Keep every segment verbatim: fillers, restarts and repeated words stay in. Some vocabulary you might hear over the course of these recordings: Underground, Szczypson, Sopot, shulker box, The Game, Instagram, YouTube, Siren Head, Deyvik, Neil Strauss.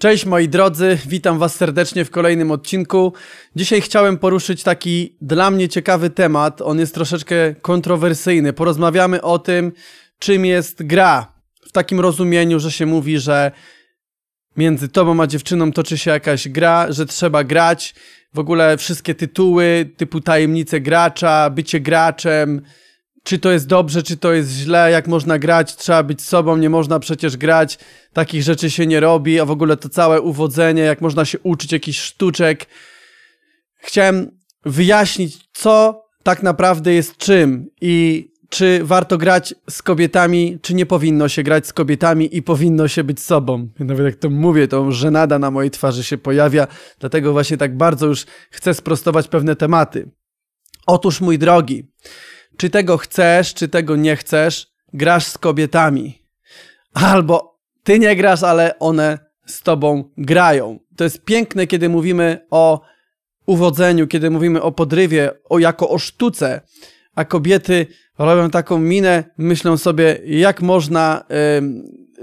Cześć moi drodzy, witam was serdecznie w kolejnym odcinku. Dzisiaj chciałem poruszyć taki dla mnie ciekawy temat, on jest troszeczkę kontrowersyjny. Porozmawiamy o tym, czym jest gra. W takim rozumieniu, że się mówi, że między tobą a dziewczyną toczy się jakaś gra, że trzeba grać. W ogóle wszystkie tytuły typu Tajemnice Gracza, bycie graczem, czy to jest dobrze, czy to jest źle, jak można grać, trzeba być sobą, nie można przecież grać, takich rzeczy się nie robi, a w ogóle to całe uwodzenie, jak można się uczyć jakichś sztuczek. Chciałem wyjaśnić, co tak naprawdę jest czym i czy warto grać z kobietami, czy nie powinno się grać z kobietami i powinno się być sobą. Nawet jak to mówię, to żenada na mojej twarzy się pojawia, dlatego właśnie tak bardzo już chcę sprostować pewne tematy. Otóż, mój drogi, czy tego chcesz, czy tego nie chcesz, grasz z kobietami. Albo ty nie grasz, ale one z tobą grają. To jest piękne, kiedy mówimy o uwodzeniu, kiedy mówimy o podrywie, o jako o sztuce, a kobiety robią taką minę, myślą sobie, jak można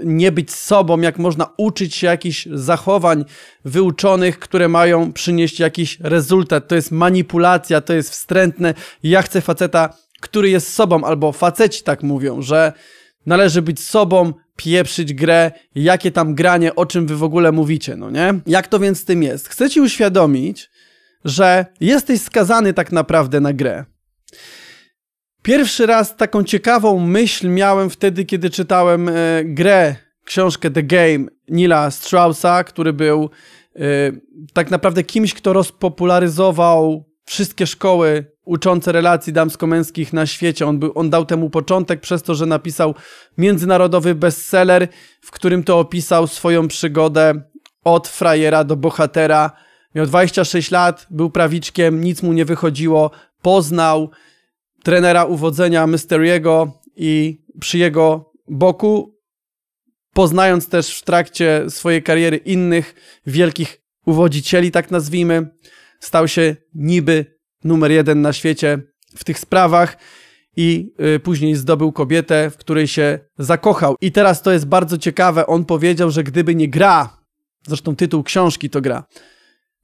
y, nie być sobą, jak można uczyć się jakichś zachowań wyuczonych, które mają przynieść jakiś rezultat. To jest manipulacja, to jest wstrętne. Ja chcę faceta, który jest sobą, albo faceci tak mówią, że należy być sobą, pieprzyć grę, jakie tam granie, o czym wy w ogóle mówicie, no nie? Jak to więc z tym jest? Chcę ci uświadomić, że jesteś skazany tak naprawdę na grę. Pierwszy raz taką ciekawą myśl miałem wtedy, kiedy czytałem e, grę, książkę The Game Neila Straussa, który był e, tak naprawdę kimś, kto rozpopularyzował wszystkie szkoły uczące relacji damsko-męskich na świecie. On, był, on dał temu początek przez to, że napisał międzynarodowy bestseller, w którym to opisał swoją przygodę od frajera do bohatera. Miał dwadzieścia sześć lat, był prawiczkiem, nic mu nie wychodziło. Poznał trenera uwodzenia Mystery'ego i przy jego boku, poznając też w trakcie swojej kariery innych wielkich uwodzicieli, tak nazwijmy, stał się niby numer jeden na świecie w tych sprawach i y, później zdobył kobietę, w której się zakochał. I teraz to jest bardzo ciekawe, on powiedział, że gdyby nie gra, zresztą tytuł książki to gra,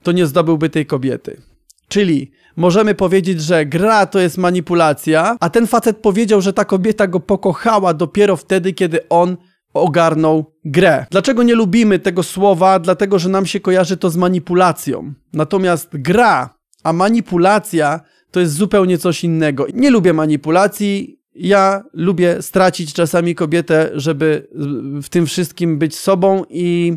to nie zdobyłby tej kobiety. Czyli możemy powiedzieć, że gra to jest manipulacja, a ten facet powiedział, że ta kobieta go pokochała dopiero wtedy, kiedy on ogarnął grę. Dlaczego nie lubimy tego słowa? Dlatego, że nam się kojarzy to z manipulacją. Natomiast gra, a manipulacja to jest zupełnie coś innego. Nie lubię manipulacji. Ja lubię stracić czasami kobietę, żeby w tym wszystkim być sobą i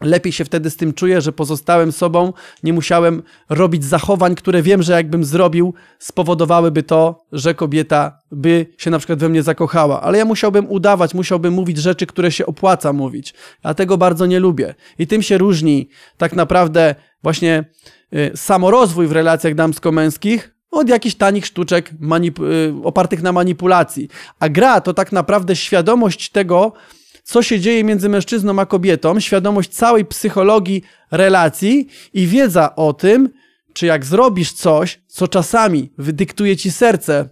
lepiej się wtedy z tym czuję, że pozostałem sobą, nie musiałem robić zachowań, które wiem, że jakbym zrobił, spowodowałyby to, że kobieta by się na przykład we mnie zakochała. Ale ja musiałbym udawać, musiałbym mówić rzeczy, które się opłaca mówić. Ja tego bardzo nie lubię. I tym się różni tak naprawdę właśnie y, samorozwój w relacjach damsko-męskich od jakichś tanich sztuczek y, opartych na manipulacji. A gra to tak naprawdę świadomość tego, co się dzieje między mężczyzną a kobietą, świadomość całej psychologii relacji i wiedza o tym, czy jak zrobisz coś, co czasami wydyktuje ci serce,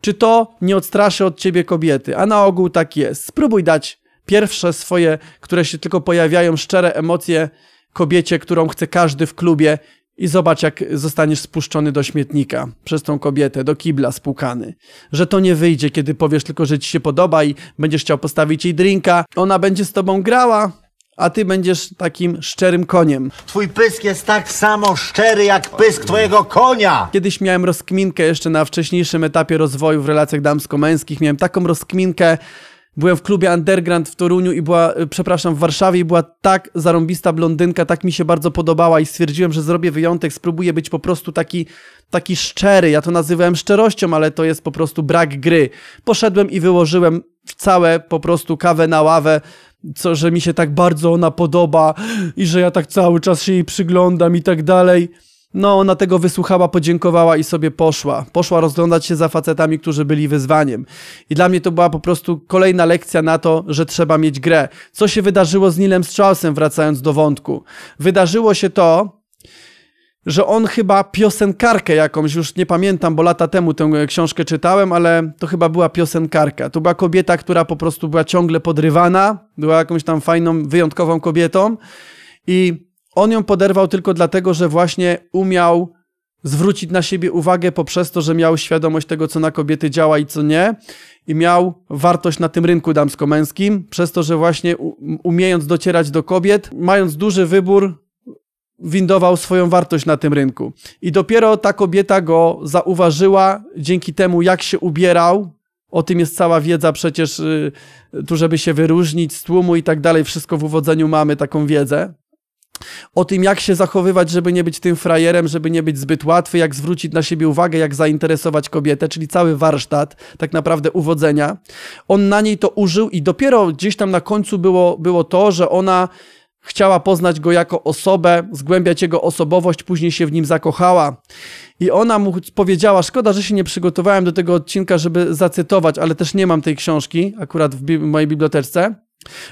czy to nie odstraszy od ciebie kobiety, a na ogół tak jest. Spróbuj dać pierwsze swoje, które się tylko pojawiają, szczere emocje kobiecie, którą chce każdy w klubie i zobacz, jak zostaniesz spuszczony do śmietnika przez tą kobietę, do kibla spłukany. Że to nie wyjdzie, kiedy powiesz tylko, że ci się podoba i będziesz chciał postawić jej drinka. Ona będzie z tobą grała, a ty będziesz takim szczerym koniem. Twój pysk jest tak samo szczery, jak pysk twojego konia! Kiedyś miałem rozkminkę jeszcze na wcześniejszym etapie rozwoju w relacjach damsko-męskich. Miałem taką rozkminkę. Byłem w klubie Underground w Toruniu i była, przepraszam, w Warszawie i była tak zarąbista blondynka, tak mi się bardzo podobała i stwierdziłem, że zrobię wyjątek, spróbuję być po prostu taki, taki szczery. Ja to nazywałem szczerością, ale to jest po prostu brak gry. Poszedłem i wyłożyłem całe po prostu kawę na ławę, co, że mi się tak bardzo ona podoba i że ja tak cały czas się jej przyglądam i tak dalej. No, ona tego wysłuchała, podziękowała i sobie poszła. Poszła rozglądać się za facetami, którzy byli wyzwaniem. I dla mnie to była po prostu kolejna lekcja na to, że trzeba mieć grę. Co się wydarzyło z Neilem Straussem, wracając do wątku? Wydarzyło się to, że on chyba piosenkarkę jakąś, już nie pamiętam, bo lata temu tę książkę czytałem, ale to chyba była piosenkarka. To była kobieta, która po prostu była ciągle podrywana, była jakąś tam fajną, wyjątkową kobietą i on ją poderwał tylko dlatego, że właśnie umiał zwrócić na siebie uwagę poprzez to, że miał świadomość tego, co na kobiety działa i co nie, i miał wartość na tym rynku damsko-męskim, przez to, że właśnie umiejąc docierać do kobiet, mając duży wybór, windował swoją wartość na tym rynku. I dopiero ta kobieta go zauważyła dzięki temu, jak się ubierał. O tym jest cała wiedza przecież, tu żeby się wyróżnić z tłumu i tak dalej, wszystko w uwodzeniu mamy taką wiedzę. O tym, jak się zachowywać, żeby nie być tym frajerem, żeby nie być zbyt łatwy, jak zwrócić na siebie uwagę, jak zainteresować kobietę, czyli cały warsztat tak naprawdę uwodzenia. On na niej to użył i dopiero gdzieś tam na końcu było, było to, że ona chciała poznać go jako osobę, zgłębiać jego osobowość, później się w nim zakochała. I ona mu powiedziała, szkoda, że się nie przygotowałem do tego odcinka, żeby zacytować, ale też nie mam tej książki akurat w bi- mojej bibliotece.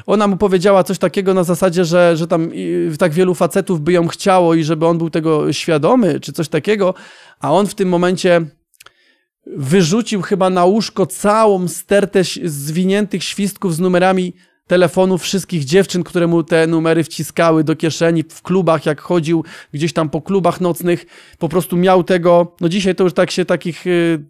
Ona mu powiedziała coś takiego na zasadzie, że, że tam tak wielu facetów by ją chciało i żeby on był tego świadomy, czy coś takiego, a on w tym momencie wyrzucił chyba na łóżko całą stertę zwiniętych świstków z numerami telefonów wszystkich dziewczyn, które mu te numery wciskały do kieszeni w klubach, jak chodził gdzieś tam po klubach nocnych, po prostu miał tego, no dzisiaj to już tak się takich, yy,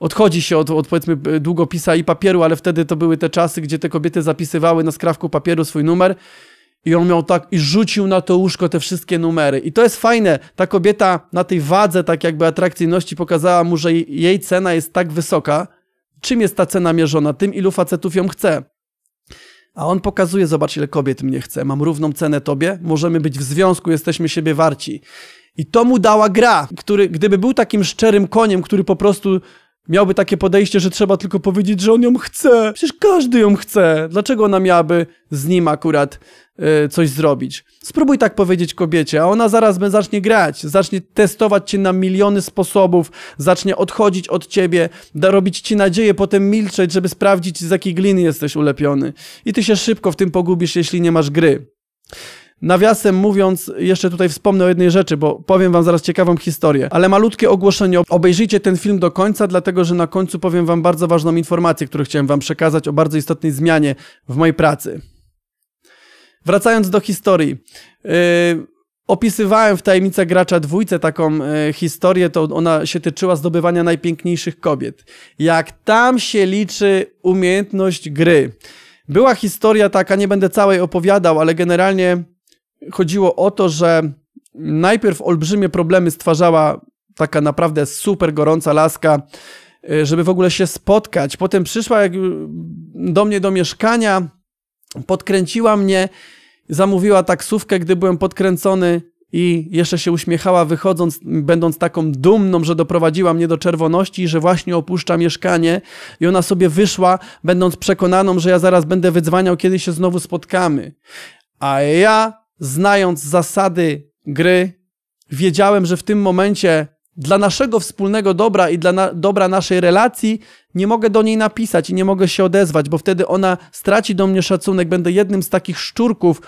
odchodzi się od, od powiedzmy długopisa i papieru, ale wtedy to były te czasy, gdzie te kobiety zapisywały na skrawku papieru swój numer i on miał tak, i rzucił na to łóżko te wszystkie numery. I to jest fajne, ta kobieta na tej wadze tak jakby atrakcyjności pokazała mu, że jej cena jest tak wysoka. Czym jest ta cena mierzona? Tym, ilu facetów ją chce. A on pokazuje, zobacz, ile kobiet mnie chce, mam równą cenę tobie, możemy być w związku, jesteśmy siebie warci. I to mu dała gra, który, gdyby był takim szczerym koniem, który po prostu miałby takie podejście, że trzeba tylko powiedzieć, że on ją chce. Przecież każdy ją chce. Dlaczego ona miałaby z nim akurat y, coś zrobić? Spróbuj tak powiedzieć kobiecie, a ona zaraz zacznie grać, zacznie testować cię na miliony sposobów, zacznie odchodzić od ciebie, da robić ci nadzieję, potem milczeć, żeby sprawdzić, z jakiej gliny jesteś ulepiony. I ty się szybko w tym pogubisz, jeśli nie masz gry. Nawiasem mówiąc, jeszcze tutaj wspomnę o jednej rzeczy, bo powiem wam zaraz ciekawą historię, ale malutkie ogłoszenie, obejrzyjcie ten film do końca, dlatego że na końcu powiem wam bardzo ważną informację, którą chciałem wam przekazać o bardzo istotnej zmianie w mojej pracy. Wracając do historii, yy, opisywałem w Tajemnice Gracza dwójce taką yy, historię, to ona się tyczyła zdobywania najpiękniejszych kobiet. Jak tam się liczy umiejętność gry. Była historia taka, nie będę całej opowiadał, ale generalnie chodziło o to, że najpierw olbrzymie problemy stwarzała taka naprawdę super gorąca laska, żeby w ogóle się spotkać. Potem przyszła do mnie do mieszkania, podkręciła mnie, zamówiła taksówkę, gdy byłem podkręcony i jeszcze się uśmiechała wychodząc, będąc taką dumną, że doprowadziła mnie do czerwoności, że właśnie opuszcza mieszkanie i ona sobie wyszła, będąc przekonaną, że ja zaraz będę wydzwaniał, kiedy się znowu spotkamy. A ja... znając zasady gry, wiedziałem, że w tym momencie dla naszego wspólnego dobra i dla na- dobra naszej relacji nie mogę do niej napisać i nie mogę się odezwać, bo wtedy ona straci do mnie szacunek. Będę jednym z takich szczurków,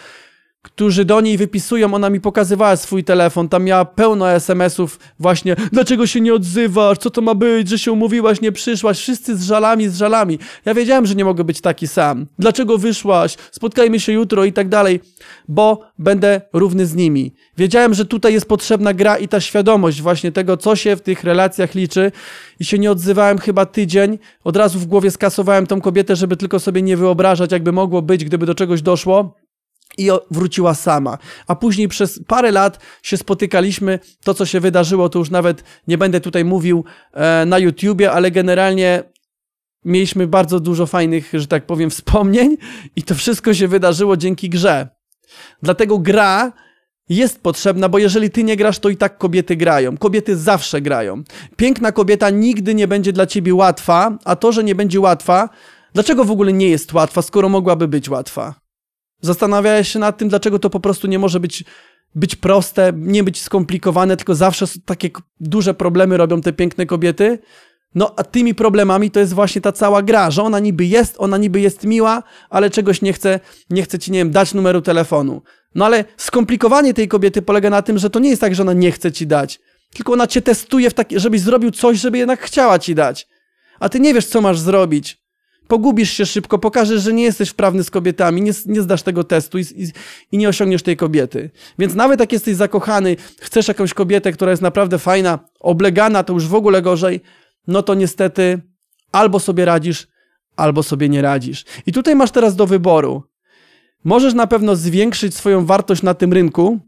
którzy do niej wypisują. Ona mi pokazywała swój telefon, tam miała pełno es em esów właśnie, dlaczego się nie odzywasz, co to ma być, że się umówiłaś, nie przyszłaś, wszyscy z żalami, z żalami. Ja wiedziałem, że nie mogę być taki sam. Dlaczego wyszłaś, spotkajmy się jutro i tak dalej, bo będę równy z nimi. Wiedziałem, że tutaj jest potrzebna gra i ta świadomość właśnie tego, co się w tych relacjach liczy i się nie odzywałem chyba tydzień. Od razu w głowie skasowałem tą kobietę, żeby tylko sobie nie wyobrażać, jakby mogło być, gdyby do czegoś doszło. I wróciła sama. A później przez parę lat się spotykaliśmy. To, co się wydarzyło, to już nawet nie będę tutaj mówił e, na YouTubie, ale generalnie mieliśmy bardzo dużo fajnych, że tak powiem, wspomnień i to wszystko się wydarzyło dzięki grze. Dlatego gra jest potrzebna, bo jeżeli ty nie grasz, to i tak kobiety grają. Kobiety zawsze grają. Piękna kobieta nigdy nie będzie dla ciebie łatwa, a to, że nie będzie łatwa, dlaczego w ogóle nie jest łatwa, skoro mogłaby być łatwa? Zastanawiałeś się nad tym, dlaczego to po prostu nie może być, być proste, nie być skomplikowane, tylko zawsze takie duże problemy robią te piękne kobiety? No a tymi problemami to jest właśnie ta cała gra, że ona niby jest, ona niby jest miła, ale czegoś nie chce, nie chce ci, nie wiem, dać numeru telefonu. No ale skomplikowanie tej kobiety polega na tym, że to nie jest tak, że ona nie chce ci dać, tylko ona cię testuje, w taki, żebyś zrobił coś, żeby jednak chciała ci dać. A ty nie wiesz, co masz zrobić. Pogubisz się szybko, pokażesz, że nie jesteś wprawny z kobietami, nie, nie zdasz tego testu i, i, i nie osiągniesz tej kobiety. Więc nawet jak jesteś zakochany, chcesz jakąś kobietę, która jest naprawdę fajna, oblegana, to już w ogóle gorzej, no to niestety albo sobie radzisz, albo sobie nie radzisz. I tutaj masz teraz do wyboru. Możesz na pewno zwiększyć swoją wartość na tym rynku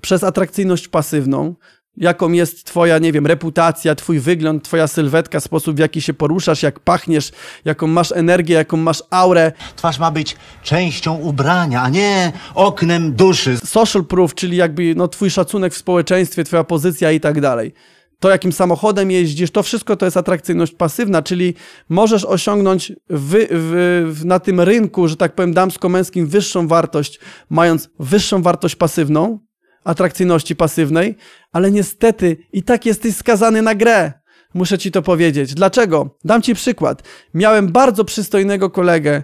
przez atrakcyjność pasywną, jaką jest twoja, nie wiem, reputacja, twój wygląd, twoja sylwetka, sposób, w jaki się poruszasz, jak pachniesz, jaką masz energię, jaką masz aurę. Twarz ma być częścią ubrania, a nie oknem duszy. Social proof, czyli jakby no, twój szacunek w społeczeństwie, twoja pozycja i tak dalej. To, jakim samochodem jeździsz, to wszystko to jest atrakcyjność pasywna, czyli możesz osiągnąć wy, wy, na tym rynku, że tak powiem, damsko-męskim wyższą wartość, mając wyższą wartość pasywną, atrakcyjności pasywnej, ale niestety i tak jesteś skazany na grę. Muszę ci to powiedzieć. Dlaczego? Dam ci przykład. Miałem bardzo przystojnego kolegę.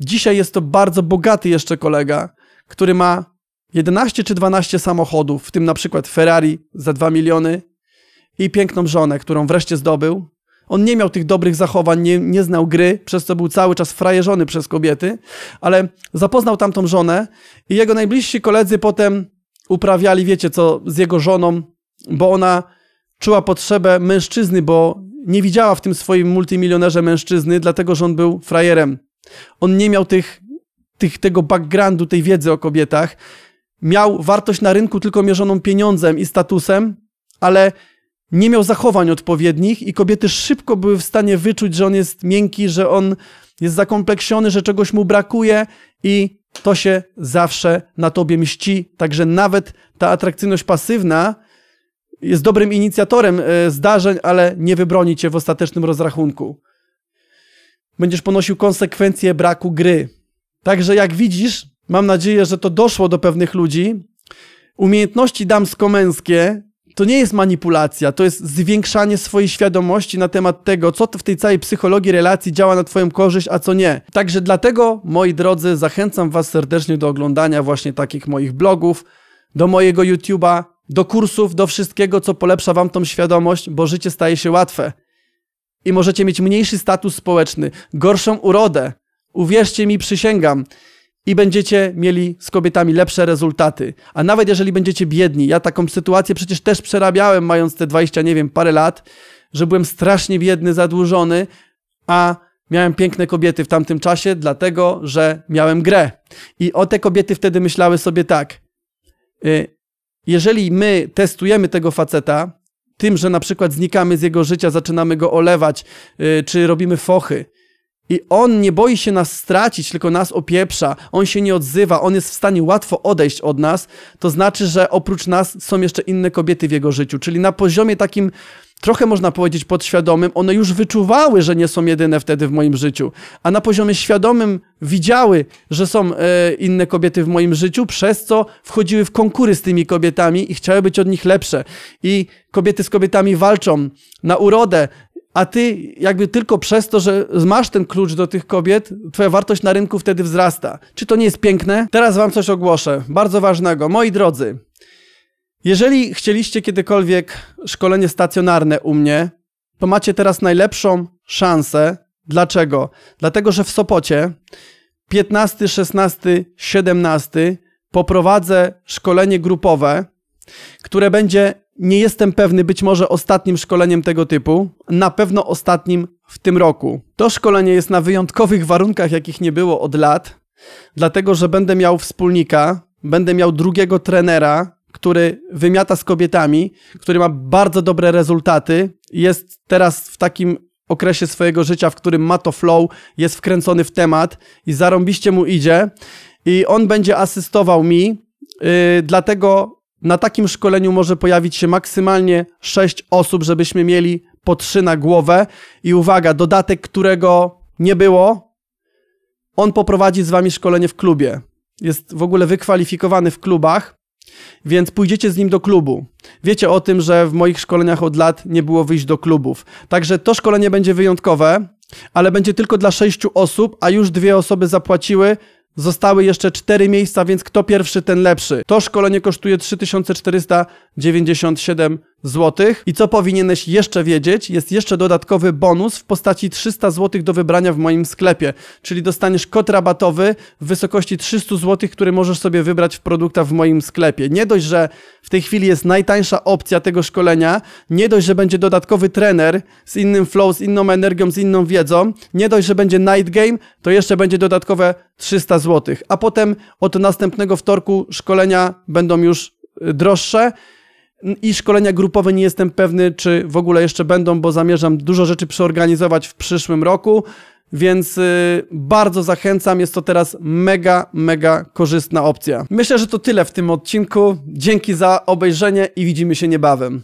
Dzisiaj jest to bardzo bogaty jeszcze kolega, który ma jedenaście czy dwanaście samochodów, w tym na przykład Ferrari za dwa miliony i piękną żonę, którą wreszcie zdobył. On nie miał tych dobrych zachowań, nie, nie znał gry, przez co był cały czas frajerzony przez kobiety, ale zapoznał tamtą żonę i jego najbliżsi koledzy potem uprawiali, wiecie co, z jego żoną, bo ona czuła potrzebę mężczyzny, bo nie widziała w tym swoim multimilionerze mężczyzny, dlatego że on był frajerem. On nie miał tych, tych, tego backgroundu, tej wiedzy o kobietach. Miał wartość na rynku tylko mierzoną pieniądzem i statusem, ale nie miał zachowań odpowiednich i kobiety szybko były w stanie wyczuć, że on jest miękki, że on jest zakompleksiony, że czegoś mu brakuje i to się zawsze na tobie mści. Także nawet ta atrakcyjność pasywna jest dobrym inicjatorem zdarzeń, ale nie wybroni cię w ostatecznym rozrachunku. Będziesz ponosił konsekwencje braku gry. Także jak widzisz, mam nadzieję, że to doszło do pewnych ludzi. Umiejętności damsko-męskie to nie jest manipulacja, to jest zwiększanie swojej świadomości na temat tego, co w tej całej psychologii relacji działa na twoją korzyść, a co nie. Także dlatego, moi drodzy, zachęcam was serdecznie do oglądania właśnie takich moich blogów, do mojego YouTube'a, do kursów, do wszystkiego, co polepsza wam tą świadomość, bo życie staje się łatwe. I możecie mieć mniejszy status społeczny, gorszą urodę. Uwierzcie mi, przysięgam. I będziecie mieli z kobietami lepsze rezultaty. A nawet jeżeli będziecie biedni, ja taką sytuację przecież też przerabiałem, mając te dwadzieścia, nie wiem, parę lat, że byłem strasznie biedny, zadłużony, a miałem piękne kobiety w tamtym czasie, dlatego że miałem grę. I o te kobiety wtedy myślały sobie tak. Jeżeli my testujemy tego faceta, tym, że na przykład znikamy z jego życia, zaczynamy go olewać, czy robimy fochy, i on nie boi się nas stracić, tylko nas opieprza, on się nie odzywa, on jest w stanie łatwo odejść od nas, to znaczy, że oprócz nas są jeszcze inne kobiety w jego życiu. Czyli na poziomie takim, trochę można powiedzieć podświadomym, one już wyczuwały, że nie są jedyne wtedy w moim życiu, a na poziomie świadomym widziały, że są e, inne kobiety w moim życiu, przez co wchodziły w konkury z tymi kobietami i chciały być od nich lepsze. I kobiety z kobietami walczą na urodę, a ty jakby tylko przez to, że masz ten klucz do tych kobiet, twoja wartość na rynku wtedy wzrasta. Czy to nie jest piękne? Teraz wam coś ogłoszę, bardzo ważnego. Moi drodzy, jeżeli chcieliście kiedykolwiek szkolenie stacjonarne u mnie, to macie teraz najlepszą szansę. Dlaczego? Dlatego, że w Sopocie piętnastego, szesnastego, siedemnastego poprowadzę szkolenie grupowe, które będzie... nie jestem pewny, być może ostatnim szkoleniem tego typu, na pewno ostatnim w tym roku. To szkolenie jest na wyjątkowych warunkach, jakich nie było od lat, dlatego że będę miał wspólnika, będę miał drugiego trenera, który wymiata z kobietami, który ma bardzo dobre rezultaty, jest teraz w takim okresie swojego życia, w którym ma to flow, jest wkręcony w temat i zarąbiście mu idzie i on będzie asystował mi, yy, dlatego... Na takim szkoleniu może pojawić się maksymalnie sześć osób, żebyśmy mieli po trzy na głowę. I uwaga, dodatek, którego nie było, on poprowadzi z wami szkolenie w klubie. Jest w ogóle wykwalifikowany w klubach, więc pójdziecie z nim do klubu. Wiecie o tym, że w moich szkoleniach od lat nie było wyjść do klubów. Także to szkolenie będzie wyjątkowe, ale będzie tylko dla sześciu osób, a już dwie osoby zapłaciły Zostały jeszcze cztery miejsca, więc kto pierwszy, ten lepszy. To szkolenie kosztuje trzy tysiące czterysta dziewięćdziesiąt siedem złotych. I co powinieneś jeszcze wiedzieć? Jest jeszcze dodatkowy bonus w postaci trzysta złotych do wybrania w moim sklepie. Czyli dostaniesz kod rabatowy w wysokości trzysta złotych, który możesz sobie wybrać w produktach w moim sklepie. Nie dość, że w tej chwili jest najtańsza opcja tego szkolenia, nie dość, że będzie dodatkowy trener z innym flow, z inną energią, z inną wiedzą, nie dość, że będzie night game, to jeszcze będzie dodatkowe trzysta złotych. A potem od następnego wtorku szkolenia będą już droższe. I szkolenia grupowe nie jestem pewny, czy w ogóle jeszcze będą, bo zamierzam dużo rzeczy przeorganizować w przyszłym roku, więc yy, bardzo zachęcam, jest to teraz mega, mega korzystna opcja. Myślę, że to tyle w tym odcinku. Dzięki za obejrzenie i widzimy się niebawem.